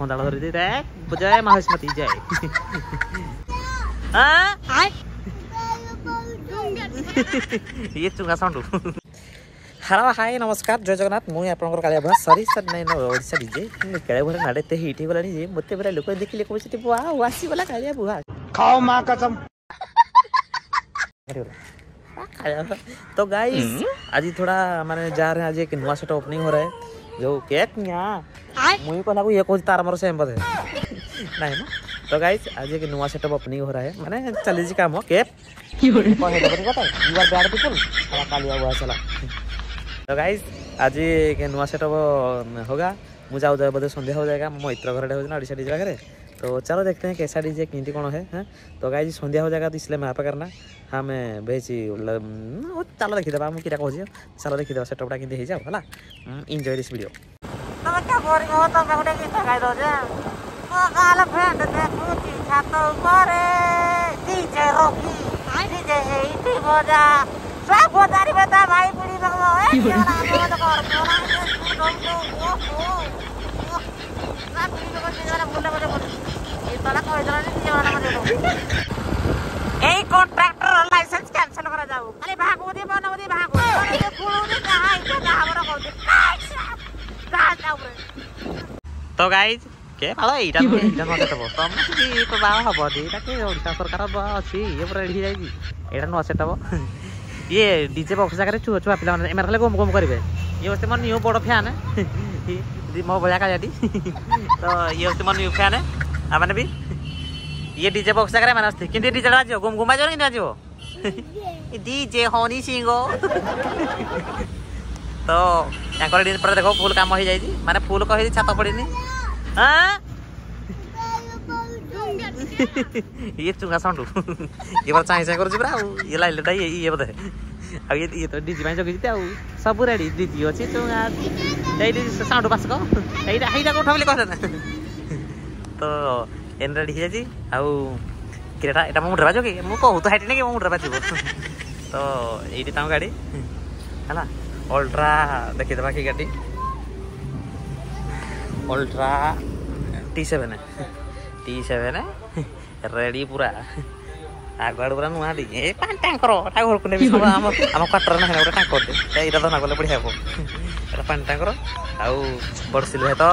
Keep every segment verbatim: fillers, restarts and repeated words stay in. खोंदाड़ा धरे देता है। जय महास्मती जय। ये चुंगा साउंड। हेलो हाय नमस्कार जय जगन्नाथ। मुझे आपंकर काली आभा सरी सर नहीं ओडा डीजे के भर नाड़े हिट होगलानी जे मत पूरा लोक देखिले कहते वाह वासीगला काली बुहा खाओ माँ कसम। तो गाइस आज थोड़ा माने जा रहे हैं, आज एक नया सेट ओपनिंग हो रहा है जो केक यहाँ मुझे कहला को ये कोई तार मोर सेम पद है नहीं ना। तो गाइस आज एक नया सेटअप ओपनिंग हो रहा है माने चली जी काम केक यू आर बैड पीपल साला कालिया हुआ चला। तो गाइस आज एक नया सेटअप होगा। मुझे आओ जाए बदे संध्या हो जाएगा मित्र घर हो ना ओडिशा डीजे घर। तो चलो देखते हैं कैसा डीजे किंती कौन है, है? तो गाइस संध्या हो जाएगा तो इसलिए मैं यहाँ पर करना हाँ मैं भेजी चलो देखीद मुझे कहे चलो देखीद सेटअपटा कि हो जाओ है। Enjoy this video. एई कॉन्ट्रैक्टर लाइसेंस कैंसिल करा जाऊ खाली भागो दे बनो दे भागो के फुलो दे कहां इते गावरा को दे कहां जाऊ रे। तो गाइस के भालो एटा एटा नसे तब तम की तो बा हबो दे ताके ओडिसा सरकार ब अछि ये पूरा रेडी जाई एटा नसे तब ये डीजे बॉक्स जाकर चुआ चुआ पिला माने एमर खाली गोम गोम करबे ये होते मन न्यू बड़ फैन है दी मो बजा का जादी। तो ये होते मन न्यू फैन है आ माने भी ये डीजे बॉक्स जाकर माने हस्ते किन डीजे बाजो गुम गुम बाजो किन बाजो डीजे होनी सिंगो। तो याकर डीजे पर देखो फुल काम हो जाई जी माने फुल कहि छाता पड़ीनी हां ये चुंगा साउंड ये बार चाई चाई कर जिबरा ये लाइलटा ये ये बता आ ये ये तो डीजे माइ जगी त सब रेडी डीजे अछि चुंगा ए डीजे साउंड पास को एटा एटा को उठाले कहत ना। तो एन रेडी है जी आउ किरेटा एटा मु डराजो के मु कहू तो हाइट ने के मु डराबा जीव। तो एडी ताऊ गाड़ी हला अल्ट्रा देखि दबा की गाड़ी अल्ट्रा टी सेवन है टी सेवन है रेडी पूरा आगड़ पूरा नुआ दी ए पान टैंक करो ता घर को ने सब हम हम कटर ना पूरा टैंक कर दे एटा तो ना बोले बढ़िया हो एटा पान टैंक करो आउ बड़सिल है। तो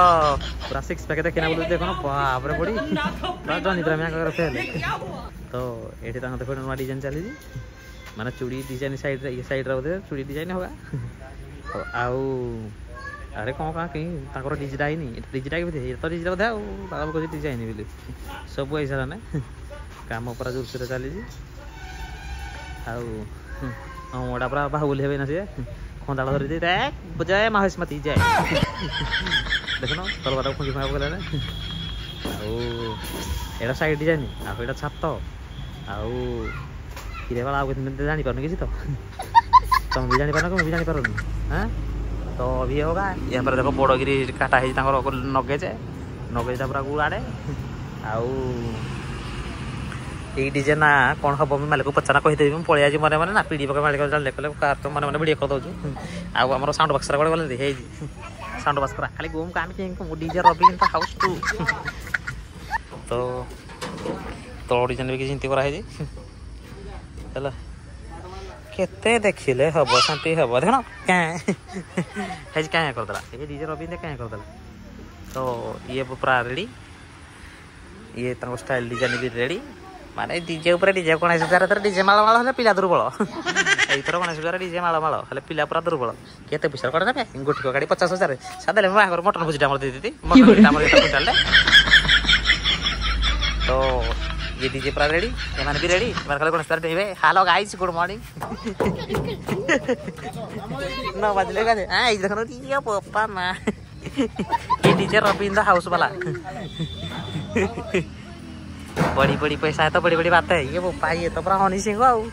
पूरा सिक्स पैक देखना बोल देखो बाप रे बड़ी जनी पूरा मैं कर फेल। तो एठी ता देखो नया डिजाइन चली जी माने चूड़ी डिजाइन साइड रे ये साइड रे चूड़ी डिजाइन होगा आउ अरे कौन का कहीं ताकर डिजिट आई नहीं डिजिट आई बे तो डिजिट बे आउ बाबा को डिजाइन बिल सब ऐसा ना काम पूरा जोर से चली जी आउ हम ओडा पूरा बाहुल हेबे ना से खोंदा धरी देता है। जय महास्मती जय। देखना तलवार खुंजी भाव गला ना आउ एडा साइड डिजाइन आ एडा छात आउ किरे वाला आउ के जानि परन किसी तो तुम भी जानि परन को भी जानि परन हां। तो अभी होगा यहाँ पर देखो बड़गिरी काटा है तांगर को नगेजे नगेजा पूरा गुआडे आउ ए डिजाइन ना कौन हबो में मालिक को पछाना कहि देबी पळे आजी माने माने ना पीडी पक मालिक ले ले कार तो माने माने वीडियो कर दो आ हमरो साउंड बक्स रे गले हे साउंड बक्स पर खाली घूम काम के को डीजे रवि का हाउस टू। तो तो डिजाइन भी चिंता करा है जी चलो केते देखिले हबो शांति हबो देखना का हे काया कर दला ए डीजे रवि ने काया कर दला। तो ये पूरा रेडी ये तंग स्टाइल डिजाइन भी रेडी माने डीजे ऊपर डीजे गणेश पूजा तर डीजे माला माला हले पिला दुर्बल एथर गणेश पूजा डीजे माला माला हले पिला पूरा दुर्बल केते पैसा कर देबे गोठी को गाड़ी पचास हजार सादाले मैं आगर मटन भुजीटा हमर दे देती मटन हमर एटा पचाल ले। तो ये डीजे पूरा रेडी ए माने भी रेडी मार खाली गणेश पूजा देबे। हेलो गाइस गुड मॉर्निंग नौ बजले गाइस आ इ देखनो ये पप्पा मां ये डीजे रविंद्र हाउस वाला बड़ी बड़ी पैसा है तो बड़ी बड़ी बात है ये वो पाई है तो पूरा होनी सिंह आओ।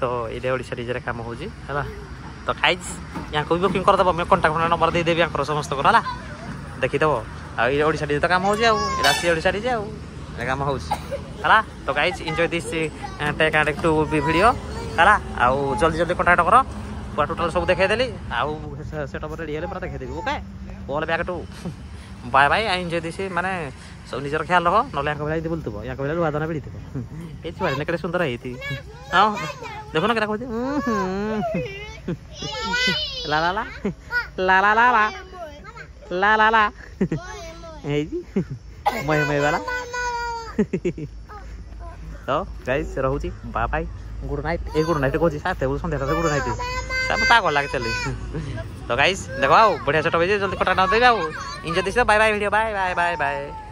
तो ये ओडिशा डीजे रे काम हो जी हला। तो गाइस यहां को बुकिंग कर दबो मैं कांटेक्ट नंबर दे देबी आंकर समस्त को हला देखि दबो आ ये ओडिशा डीजे तो काम हो जी आओ राशि ओडिशा डीजे आओ रे काम हो हला। तो guys enjoy this take and to be video हला आओ जल्दी जल्दी कांटेक्ट करो पूरा टोटल सब देखाई देली आओ सेटअप रेडी हले पूरा देखाई देबी okay all back to. Bye bye I enjoy this माने सब निजर ख्याल रख ना बेला बोलते बेला लुआ दाना पीड़ित ये छुआ ना कड़े सुंदर है हाँ देखो ना क्या कहते ला ला ला ला ला ला ला ला ला मई मई वाला तो गाइस रोचे बाय बाय गुड नाइट ए गुड नाइट कौन सात सन्ध्या गुड नाइट लगे चलिए तो गाइस देखो आओ बढ़िया छोटे जल्दी कटा ना दे जाओ enjoy this bye bye video bye bye bye bye.